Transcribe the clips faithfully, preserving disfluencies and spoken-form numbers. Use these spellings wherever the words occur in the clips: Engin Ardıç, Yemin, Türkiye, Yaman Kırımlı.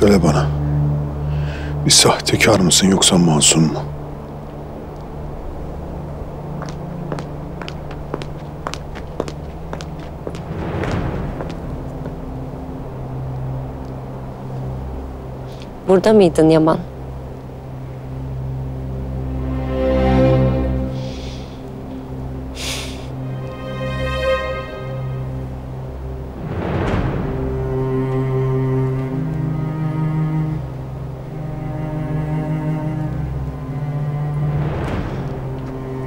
Söyle bana, bir sahtekar mısın yoksa masum mu? Burada mıydın Yaman?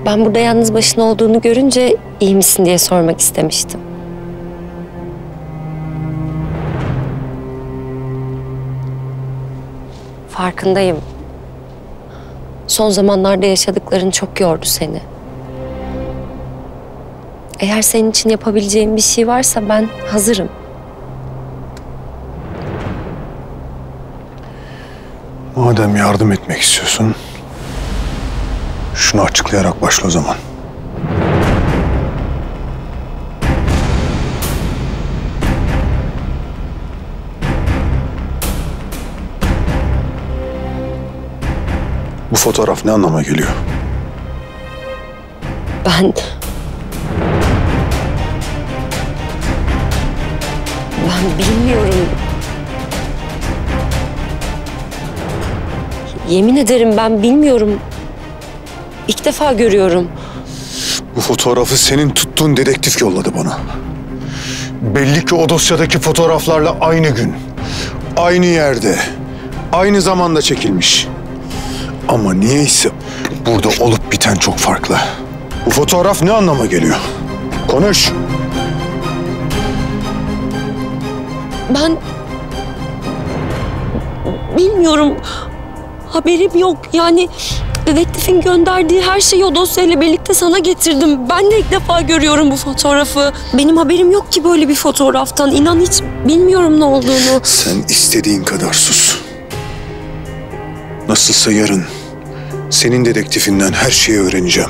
Ben burada yalnız başına olduğunu görünce iyi misin diye sormak istemiştim. Farkındayım. Son zamanlarda yaşadıkların çok yordu seni. Eğer senin için yapabileceğim bir şey varsa ben hazırım. Madem yardım etmek istiyorsun, şunu açıklayarak başla o zaman. Bu fotoğraf ne anlama geliyor? Ben... Ben bilmiyorum. Yemin ederim ben bilmiyorum. İlk defa görüyorum. Bu fotoğrafı senin tuttuğun dedektif yolladı bana. Belli ki o dosyadaki fotoğraflarla aynı gün, aynı yerde, aynı zamanda çekilmiş. Ama niyeyse burada olup biten çok farklı. Bu fotoğraf ne anlama geliyor? Konuş. Ben... bilmiyorum. Haberim yok. Yani... Dedektifin gönderdiği her şeyi o dosyayla birlikte sana getirdim. Ben de ilk defa görüyorum bu fotoğrafı. Benim haberim yok ki böyle bir fotoğraftan. İnan hiç bilmiyorum ne olduğunu. Sen istediğin kadar sus. Nasılsa yarın senin dedektifinden her şeyi öğreneceğim.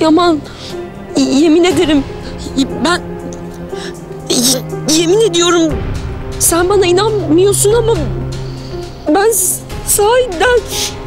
Yaman, yemin ederim ben... Yemin ediyorum sen bana inanmıyorsun ama ben sahiden...